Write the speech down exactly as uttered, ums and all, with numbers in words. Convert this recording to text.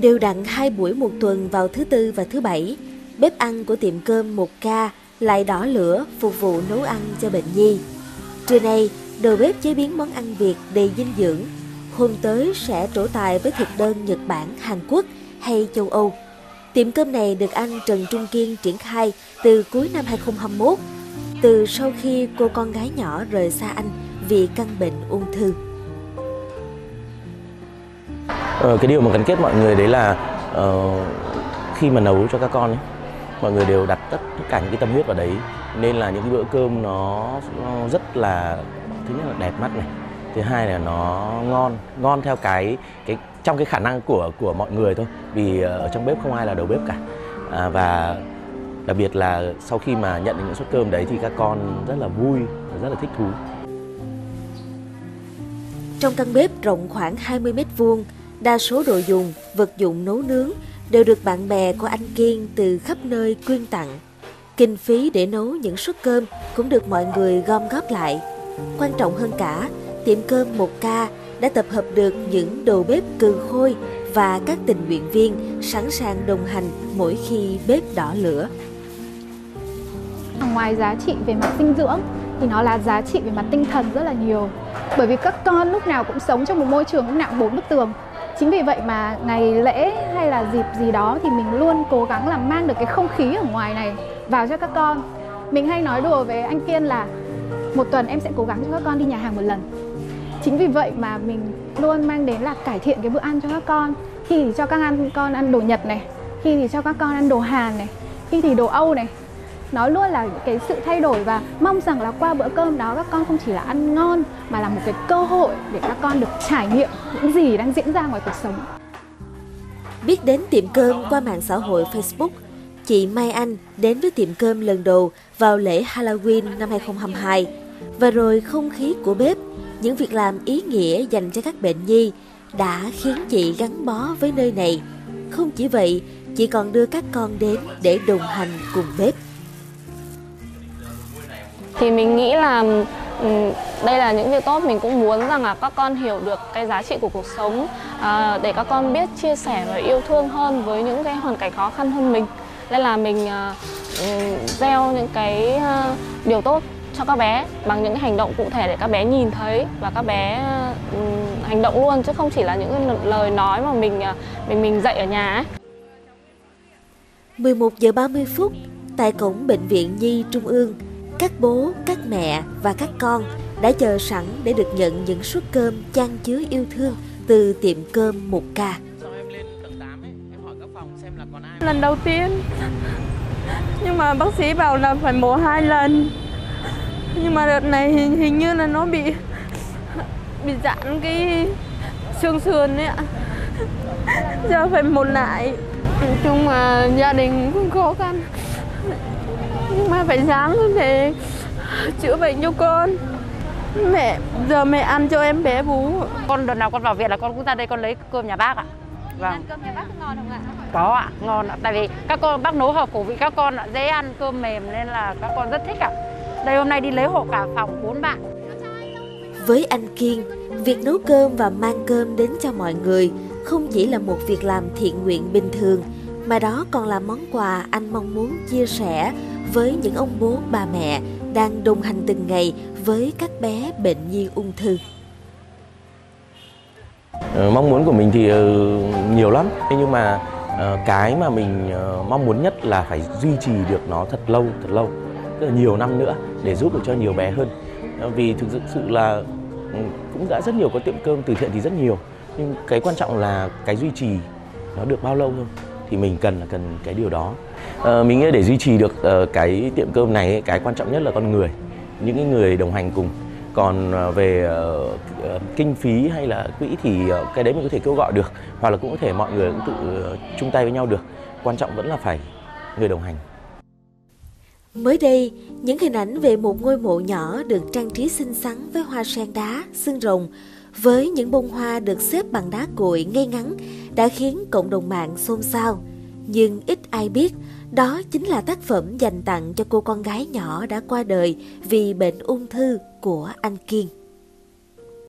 đều đặn hai buổi một tuần vào thứ Tư và thứ Bảy, bếp ăn của tiệm cơm một ca lại đỏ lửa phục vụ nấu ăn cho bệnh nhi. Trưa nay, đầu bếp chế biến món ăn Việt đầy dinh dưỡng, hôm tới sẽ trổ tài với thực đơn Nhật Bản, Hàn Quốc hay châu Âu. Tiệm cơm này được anh Trần Trung Kiên triển khai từ cuối năm hai không hai mốt, từ sau khi cô con gái nhỏ rời xa anh vì căn bệnh ung thư. Ờ, cái điều mà gắn kết mọi người đấy là uh, khi mà nấu cho các con ấy, mọi người đều đặt tất cả những cái tâm huyết vào đấy, nên là những bữa cơm nó, nó rất là, thứ nhất là đẹp mắt này, thứ hai là nó ngon ngon theo cái cái trong cái khả năng của của mọi người thôi, vì ở trong bếp không ai là đầu bếp cả. À, và đặc biệt là sau khi mà nhận được những suất cơm đấy thì các con rất là vui, rất là thích thú. Trong căn bếp rộng khoảng hai mươi mét vuông, đa số đồ dùng, vật dụng nấu nướng đều được bạn bè của anh Kiên từ khắp nơi quyên tặng. Kinh phí để nấu những suất cơm cũng được mọi người gom góp lại. Quan trọng hơn cả, tiệm cơm một ca đã tập hợp được những đầu bếp cừ khôi và các tình nguyện viên sẵn sàng đồng hành mỗi khi bếp đỏ lửa. Ngoài giá trị về mặt dinh dưỡng thì nó là giá trị về mặt tinh thần rất là nhiều. Bởi vì các con lúc nào cũng sống trong một môi trường lúc nào cũng bốn bức tường. Chính vì vậy mà ngày lễ hay là dịp gì đó thì mình luôn cố gắng là mang được cái không khí ở ngoài này vào cho các con. Mình hay nói đùa với anh Kiên là một tuần em sẽ cố gắng cho các con đi nhà hàng một lần. Chính vì vậy mà mình luôn mang đến là cải thiện cái bữa ăn cho các con. Khi thì cho các ăn, con ăn đồ Nhật này, khi thì cho các con ăn đồ Hàn này, khi thì đồ Âu này. Nó luôn là cái sự thay đổi và mong rằng là qua bữa cơm đó các con không chỉ là ăn ngon mà là một cái cơ hội để các con được trải nghiệm những gì đang diễn ra ngoài cuộc sống. Biết đến tiệm cơm qua mạng xã hội Facebook, chị Mai Anh đến với tiệm cơm lần đầu vào lễ Halloween năm hai không hai hai. Và rồi không khí của bếp, những việc làm ý nghĩa dành cho các bệnh nhi đã khiến chị gắn bó với nơi này. Không chỉ vậy, chị còn đưa các con đến để đồng hành cùng bếp. Thì mình nghĩ là đây là những việc tốt, mình cũng muốn rằng là các con hiểu được cái giá trị của cuộc sống, à, để các con biết chia sẻ và yêu thương hơn với những cái hoàn cảnh khó khăn hơn mình. Nên là mình à, gieo những cái à, điều tốt cho các bé bằng những cái hành động cụ thể để các bé nhìn thấy và các bé à, hành động luôn, chứ không chỉ là những lời nói mà mình à, mình mình dạy ở nhà ấy. mười một giờ ba mươi phút tại cổng Bệnh viện Nhi Trung ương, các bố, các mẹ và các con đã chờ sẵn để được nhận những suất cơm chan chứa yêu thương từ tiệm cơm một ca. Lần đầu tiên, nhưng mà bác sĩ bảo là phải mổ hai lần. Nhưng mà đợt này hình, hình như là nó bị bị giãn cái xương sườn ấy ạ. Giờ phải mổ lại. Nói chung là gia đình cũng khó khăn, nhưng mà phải ráng để chữa bệnh cho con. Mẹ, giờ mẹ ăn cho em bé bú. Con lần nào con vào viện là con cũng ra đây con lấy cơm nhà bác ạ. Vâng. Ăn cơm nhà bác ngon không ạ? Có ạ, ngon ạ. Tại vì các con bác nấu hợp khẩu vị các con ạ, dễ ăn cơm mềm nên là các con rất thích ạ. Đây hôm nay đi lấy hộ cả phòng bốn bạn. Với anh Kiên, việc nấu cơm và mang cơm đến cho mọi người không chỉ là một việc làm thiện nguyện bình thường, mà đó còn là món quà anh mong muốn chia sẻ với những ông bố bà mẹ đang đồng hành từng ngày với các bé bệnh nhi ung thư. Ừ, mong muốn của mình thì nhiều lắm, nhưng mà cái mà mình mong muốn nhất là phải duy trì được nó thật lâu, thật lâu, tức là nhiều năm nữa để giúp được cho nhiều bé hơn. Vì thực sự là cũng đã rất nhiều có tiệm cơm từ thiện thì rất nhiều, nhưng cái quan trọng là cái duy trì nó được bao lâu thôi. Thì mình cần là cần cái điều đó. À, mình nghĩ để duy trì được uh, cái tiệm cơm này ấy, cái quan trọng nhất là con người, những cái người đồng hành cùng. Còn uh, về uh, uh, kinh phí hay là quỹ thì uh, cái đấy mình có thể kêu gọi được, hoặc là cũng có thể mọi người cũng tự uh, chung tay với nhau được. Quan trọng vẫn là phải người đồng hành. Mới đây, những hình ảnh về một ngôi mộ nhỏ được trang trí xinh xắn với hoa sen đá, xương rồng, với những bông hoa được xếp bằng đá cuội ngay ngắn đã khiến cộng đồng mạng xôn xao. Nhưng ít ai biết, đó chính là tác phẩm dành tặng cho cô con gái nhỏ đã qua đời vì bệnh ung thư của anh Kiên.